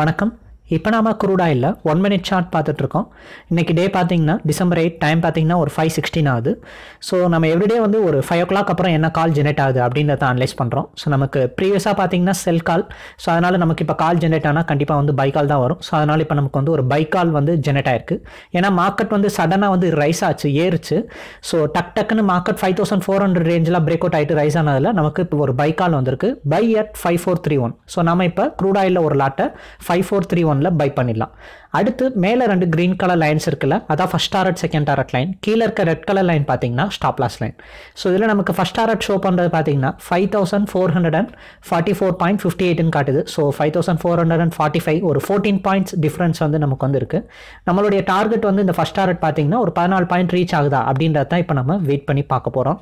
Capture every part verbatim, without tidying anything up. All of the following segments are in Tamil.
வணக்கம். இப்போ நாம crude oil one minute chart பார்த்துட்டு இருக்கோம். இன்னைக்கு டே பார்த்தீங்கன்னா டிசம்பர் எய்த், டைம் பார்த்தீங்கன்னா ஒரு ஃபைவ் சிக்ஸ்டீன் ஆகுது. ஸோ நம்ம எவ்ரிடே வந்து ஒரு ஃபைவ் ஓ கிளாக் அப்புறம் என்ன கால் ஜெனரேட் ஆகுது அப்படின்றத அனலைஸ் பண்ணுறோம். ஸோ நமக்கு ப்ரீவியஸாக பார்த்தீங்கன்னா செல் கால், ஸோ அதனால் நமக்கு இப்போ கால் ஜென்ரேட் ஆனால் கண்டிப்பாக வந்து பை கால் தான் வரும். ஸோ அதனால் இப்போ நமக்கு வந்து ஒரு பை கால் வந்து ஜென்ரேட் ஆயிருக்கு. ஏன்னா மார்க்கெட் வந்து சடனாக வந்து ரைஸ் ஆச்சு, ஏறுச்சு. ஸோ டக் டக்குன்னு market five thousand four hundred ரேஞ்சில் பிரேக் அவுட் ஆகிட்டு ரைஸ் ஆனதில் நமக்கு இப்போ ஒரு பை கால் வந்திருக்கு, buy at five four three one. So நம்ம இப்போ க்ரூட் ஆயிலில் ஒரு லாட்டை five four three one buy பண்ணிடலாம். அடுத்து மேல ரெண்டு green color lines இருக்குல்ல, அதான் first target second target line. கீழ இருக்க red color line பாத்தீங்கன்னா stop loss line. சோ இதுல நமக்கு first target show பண்றது பாத்தீங்கன்னா five thousand four hundred forty four point fifty eight னு காட்டுது. So five thousand four hundred forty five, ஒரு ஃபோர்டீன் பாயிண்ட்ஸ் டிஃபரன்ஸ் வந்து நமக்கு வந்திருக்கு. நம்மளுடைய டார்கெட் வந்து இந்த first target பாத்தீங்கன்னா ஒரு பதினாலு பாயிண்ட் ரீச் ஆகுதா அப்படின்றத தான் இப்போ நம்ம வெயிட் பண்ணி பார்க்க போறோம்.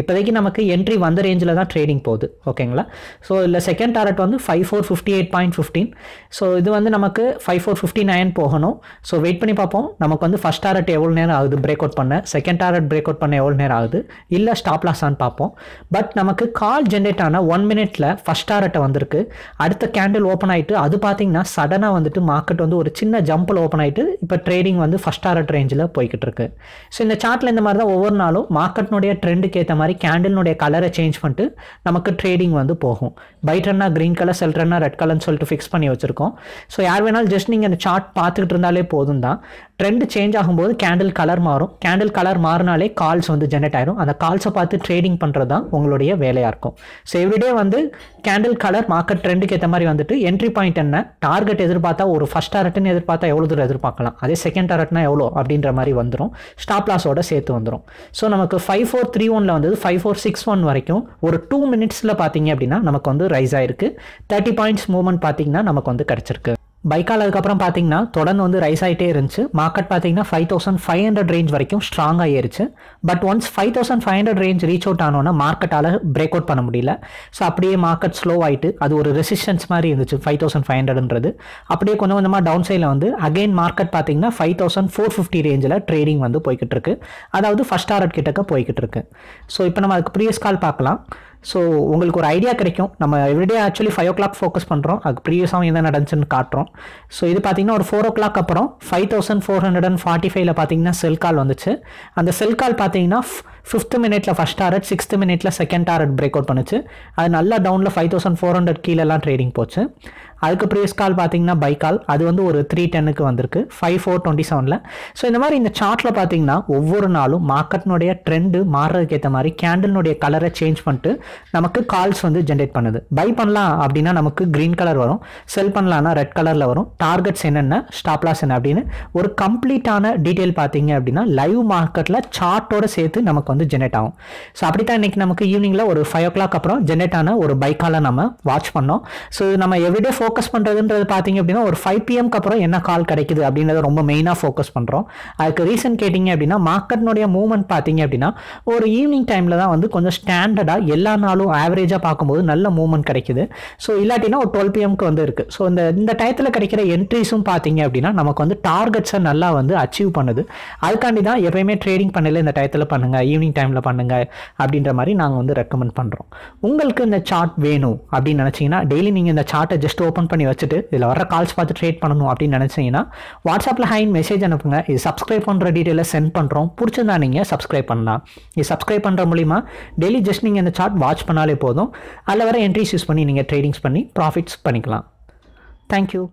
இப்போதைக்கு நமக்கு என்ட்ரி வந்த ரேஞ்சில் தான் ட்ரேடிங் போகுது, ஓகேங்களா. ஸோ இல்லை செகண்ட் டார்கெட் வந்து five four fifty eight point fifteen. So இது வந்து நமக்கு ஃபைவ் ஃபோர் ஃபிஃப்டி நைன் போகணும். ஸோ வெயிட் பண்ணி பார்ப்போம் நமக்கு வந்து ஃபஸ்ட் டார்கெட் எவ்வளோ நேரம் ஆகுது பிரேக் அவுட் பண்ண, செகண்ட் டார்கெட் பிரேக் அவுட் பண்ண எவ்வளோ நேரம் ஆகுது, இல்லை ஸ்டாப் லாஸான்னு பார்ப்போம். பட் நமக்கு கால் ஜென்ரேட் ஆன ஒன் மினிட்ல ஃபஸ்ட் டார்கெட்டை வந்திருக்கு. அடுத்த கேண்டில் ஓப்பன் ஆகிட்டு அது பார்த்தீங்கன்னா சடனாக வந்துட்டு மார்க்கெட் வந்து ஒரு சின்ன ஜம்பில் ஓப்பன் ஆகிட்டு இப்போ ட்ரேடிங் வந்து ஃபஸ்ட் டார்கெட் ரேஞ்சில் போய்கிட்டு இருக்கு. ஸோ இந்த சார்ட்டில் இந்த மாதிரி தான் ஒவ்வொரு நாளும் மார்க்கெட்னுடைய ட்ரெண்டுக்கு ஏற்ற மாதிரி கேண்டிலுடைய கலரை சேஞ்ச் பண்ணிட்டு நமக்கு ட்ரேடிங் வந்து போகும். பைட் ரன்னா கிரீன் கலர், செல் ரன்னா ரெட் கலர்னு சொல்லிட்டு ஃபிக்ஸ் பண்ணி வச்சிருக்கோம். ஸோ யார் வேணாலும் ஜஸ்ட் நீங்கள் அந்த சார்ட் பார்த்துக்கிட்டு இருந்தாலே போதும் தான். ட்ரெண்ட் சேஞ்ச் ஆகும்போது கேண்டில் கலர் மாறும், கேண்டில் கலர் மாறினாலே கால்ஸ் வந்து ஜென்ரேட் ஆயிரும். அந்த கால்ஸை பார்த்து ட்ரேடிங் பண்ணுறது தான் உங்களுடைய வேலையாக இருக்கும். ஸோ எவ்ரிடே வந்து கேண்டில் கலர் மார்க்கெட் ட்ரெண்டுக்கு ஏற்ற மாதிரி வந்துட்டு என்ட்ரி பாயிண்ட் என்ன, டார்கெட் எதிர்பார்த்தா ஒரு ஃபர்ஸ்ட் டார்கெட்னு எதிர்பார்த்தா எவ்வளோ தூரம் எதிர்பார்க்கலாம், அதே செகண்ட் டார்கெட்னா எவ்வளோ அப்படின்ற மாதிரி வந்துடும், ஸ்டாப் லாஸோட சேர்த்து வந்துடும். ஸோ நமக்கு ஃபைவ் ஃபோர் த்ரீ ஒன்ல வந்து ஃபைவ் ஃபோர் சிக்ஸ் ஒன் வரைக்கும் ஒரு டூ மினிட்ஸ்ல பாத்தீங்க அப்படின்னா நமக்கு வந்து ரைஸ் ஆயிருக்கு. தேர்ட்டி பாயிண்ட்ஸ் மூவ்மெண்ட் பாத்தீங்கன்னா நமக்கு வந்து கிடைச்சிருக்கு. பைக்கால் அதுக்கப்புறம் பார்த்தீங்கன்னா தொடர்ந்து வந்து ரைஸ் ஆகிட்டே இருந்துச்சு. மார்க்கெட் பார்த்தீங்கன்னா five thousand five hundred range வரைக்கும் ஸ்ட்ராங்காக ஏறிச்சு. But once five thousand five hundred range reach out ஆனோன்னா மார்க்கெட்டால் பிரேக் அவுட் பண்ண முடியல. ஸோ அப்படியே மார்க்கெட் ஸ்லோ ஆகிட்டு அது ஒரு ரெசிஸ்டன்ஸ் மாதிரி இருந்துச்சு ஃபைவ் தௌசண்ட் ஃபைவ் ஹண்ட்ரட்ன்றது. அப்படியே கொஞ்சம் கொஞ்சமாக டவுன் சைடில் வந்து அகெயின் மார்க்கெட் பார்த்தீங்கன்னா ஃபைவ் தௌசண்ட் ஃபோர் ஃபிஃப்டி ரேஞ்சில் ட்ரேடிங் வந்து போய்கிட்டு இருக்கு, அதாவது ஃபர்ஸ்ட் டார்கெட் கிட்டக்க போய்கிட்டு இருக்கு. ஸோ இப்போ நம்ம அதுக்கு ப்ரீவியஸ் கால் பார்க்கலாம். ஸோ உங்களுக்கு ஒரு ஐடியா கிடைக்கும். நம்ம everyday actually five o'clock focus பண்ணுறோம், அதுக்கு ப்ரீவியஸாக என்ன நடந்துச்சுன்னு காட்டுறோம். ஸோ இது பார்த்தீங்கன்னா ஒரு ஃபோர் ஓ கிளாக் அப்புறம் five thousand four hundred and forty ஃபைவ்ல பார்த்தீங்கன்னா செல் கால் வந்துச்சு. அந்த செல் கால் பார்த்தீங்கன்னா ஃபிஃப்த் மினிட்ல ஃபர்ஸ்ட் டார்கெட், சிக்ஸ்த் மினிட்ல செகண்ட் டார்கெட் பிரேக் அவுட் பண்ணுச்சு. அது நல்லா டவுனில் ஃபைவ் தௌசண்ட் ஃபோர் ஹண்ட்ரட் கீழெல்லாம் ட்ரேடிங் போச்சு. அதுக்கு ப்ரீவியஸ் கால் பார்த்தீங்கன்னா பை கால், அது வந்து ஒரு த்ரீ டென்னுக்கு வந்திருக்கு ஃபைவ் ஃபோர் டுவெண்ட்டி செவனில். ஸோ இந்த மாதிரி இந்த சார்ட்டில் பார்த்தீங்கன்னா ஒவ்வொரு நாளும் மார்க்கெட்னுடைய ட்ரெண்டு மாறுறதுக்கு ஏற்ற மாதிரி கேண்டில்னுடைய கலரை சேஞ்ச் பண்ணிட்டு நமக்கு கால்ஸ் வந்து ஜென்ரேட் பண்ணுது. பை பண்ணலாம் அப்படின்னா நமக்கு கிரீன் கலர் வரும், செல் பண்ணலாம்னா ரெட் கலரில் வரும். டார்கெட்ஸ் என்னென்ன, ஸ்டாப் லாஸ் என்ன அப்படின்னு ஒரு கம்ப்ளீட்டான டீட்டெயில் பார்த்தீங்க அப்படின்னா லைவ் மார்க்கெட்டில் சார்ட்டோட சேர்த்து நமக்கு வந்து ஜென்ரேட் ஆகும். ஸோ அப்படி தான் இன்றைக்கி நமக்கு ஈவினிங்கில் ஒரு ஃபைவ் ஓ கிளாக் அப்புறம் ஜென்ரேட் ஆன ஒரு பை காலை நம்ம வாட்ச் பண்ணோம். ஸோ நம்ம எவ்ரிடே ஃபோக்கஸ் பண்ணுறதுன்றது பார்த்தீங்க அப்படின்னா ஒரு ஃபைவ் பிஎம்க்கு அப்புறம் என்ன கால் கிடைக்குது அப்படின்றத ரொம்ப மெயினாக ஃபோக்கஸ் பண்ணுறோம். அதுக்கு ரீசன் கேட்டிங்க அப்படின்னா மார்க்கெட்னுடைய மூவ்மெண்ட் பார்த்தீங்க அப்படின்னா ஒரு ஈவினிங் டைமில் தான் வந்து கொஞ்சம் ஸ்டாண்டர்டாக எல்லா நாளும் ஆவரேஜாக பார்க்கும்போது நல்ல மூவ்மெண்ட் கிடைக்குது. ஸோ இல்லாட்டினா ஒரு டுவெல் பிஎம்க்கு வந்து இருக்குது. ஸோ இந்த இந்த டயத்தில் கிடைக்கிற என்ட்ரிஸும் பார்த்தீங்க அப்படின்னா நமக்கு வந்து டார்கெட்ஸை நல்லா வந்து அச்சீவ் பண்ணுது. அதுக்காண்டி தான் எப்பயுமே ட்ரேடிங் பண்ணல இந்த டயத்தில் பண்ணுங்கள், ஈவினிங் டைமில் பண்ணுங்கள் அப்படின்ற மாதிரி நாங்கள் வந்து ரெக்கமெண்ட் பண்ணுறோம். உங்களுக்கு இந்த சார்ட் வேணும் அப்படின்னு நினச்சிங்கன்னா டெய்லி நீங்கள் இந்த சார்ட்டை ஜஸ்ட் ஓப்பன் பண்ணி வச்சுட்டு இதில் வர கால்ஸ் பார்த்து ட்ரேட் பண்ணணும் அப்படின்னு நினச்சிங்கன்னா வாட்ஸ்அப்பில் ஹைன் மெசேஜ் அனுப்புங்க. இது சப்ஸ்கிரைப் பண்ணுற டீட்டெயிலை சென்ட் பண்ணுறோம். பிடிச்சிருந்தா நீங்கள் சப்ஸ்கிரைப் பண்ணலாம். இது சப்ஸ்கிரைப் பண்ணுற மூலிமா டெய்லி ஜஸ்ட் நீங்கள் இந்த சார்ட் வாட்ச் பண்ணாலே போதும். அதில் வர என்ட்ரிஸ் யூஸ் பண்ணி நீங்கள் ட்ரேடிங்ஸ் பண்ணி ப்ராஃபிட்ஸ் பண்ணிக்கலாம். தேங்க்யூ.